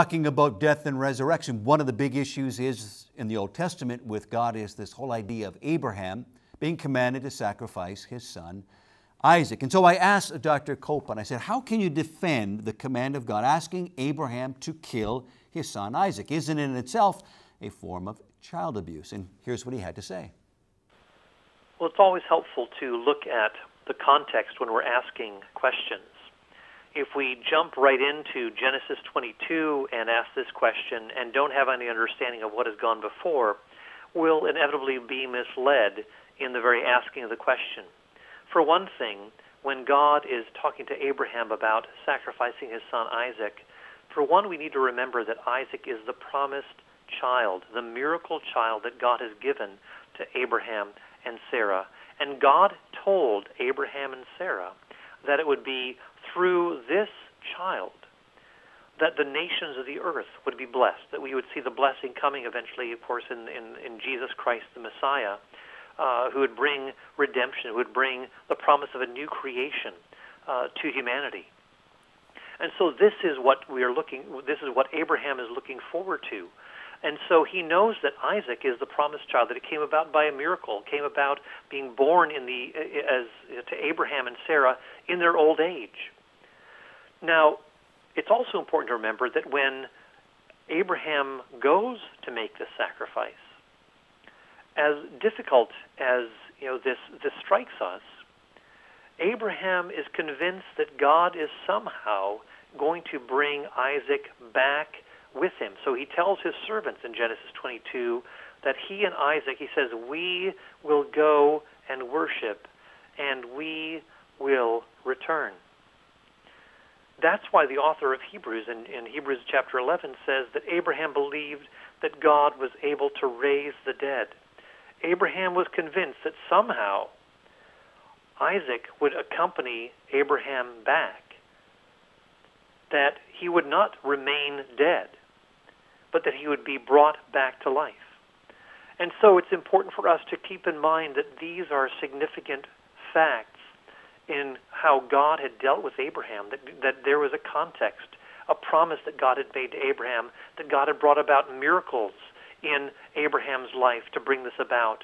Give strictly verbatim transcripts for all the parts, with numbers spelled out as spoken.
Talking about death and resurrection, one of the big issues is in the Old Testament with God is this whole idea of Abraham being commanded to sacrifice his son Isaac. And so I asked Doctor Copan, I said, how can you defend the command of God asking Abraham to kill his son Isaac? Isn't it in itself a form of child abuse? And here's what he had to say. Well, it's always helpful to look at the context when we're asking questions. If we jump right into Genesis twenty-two and ask this question and don't have any understanding of what has gone before, we'll inevitably be misled in the very asking of the question. For one thing, when God is talking to Abraham about sacrificing his son Isaac, for one, we need to remember that Isaac is the promised child, the miracle child that God has given to Abraham and Sarah. And God told Abraham and Sarah that it would be through this child that the nations of the earth would be blessed, that we would see the blessing coming eventually, of course, in, in, in Jesus Christ the Messiah, uh, who would bring redemption, who would bring the promise of a new creation uh, to humanity. And so this is what we are looking, this is what Abraham is looking forward to. And so he knows that Isaac is the promised child, that it came about by a miracle, came about being born in the, as, to Abraham and Sarah in their old age. Now, it's also important to remember that when Abraham goes to make this sacrifice, as difficult as you know this, this strikes us, Abraham is convinced that God is somehow going to bring Isaac back with him. So he tells his servants in Genesis twenty-two that he and Isaac, he says, we will go and worship, and we will return. That's why the author of Hebrews in, in Hebrews chapter eleven says that Abraham believed that God was able to raise the dead. Abraham was convinced that somehow Isaac would accompany Abraham back, that he would not remain dead, but that he would be brought back to life. And so it's important for us to keep in mind that these are significant facts in how God had dealt with Abraham, that, that there was a context, a promise that God had made to Abraham, that God had brought about miracles in Abraham's life to bring this about.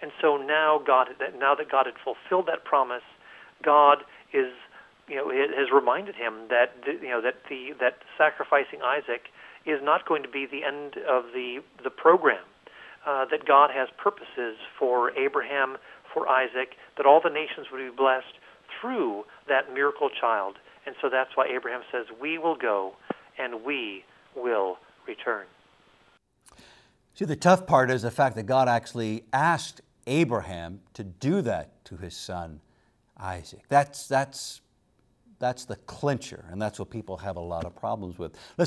And so now, God, now that God had fulfilled that promise, God is... You know, it has reminded him that you know that the that sacrificing Isaac is not going to be the end of the the program. Uh, that God has purposes for Abraham, for Isaac, that all the nations would be blessed through that miracle child. And so that's why Abraham says, "We will go, and we will return." See, the tough part is the fact that God actually asked Abraham to do that to his son Isaac. That's that's. That's the clincher, and that's what people have a lot of problems with. Let's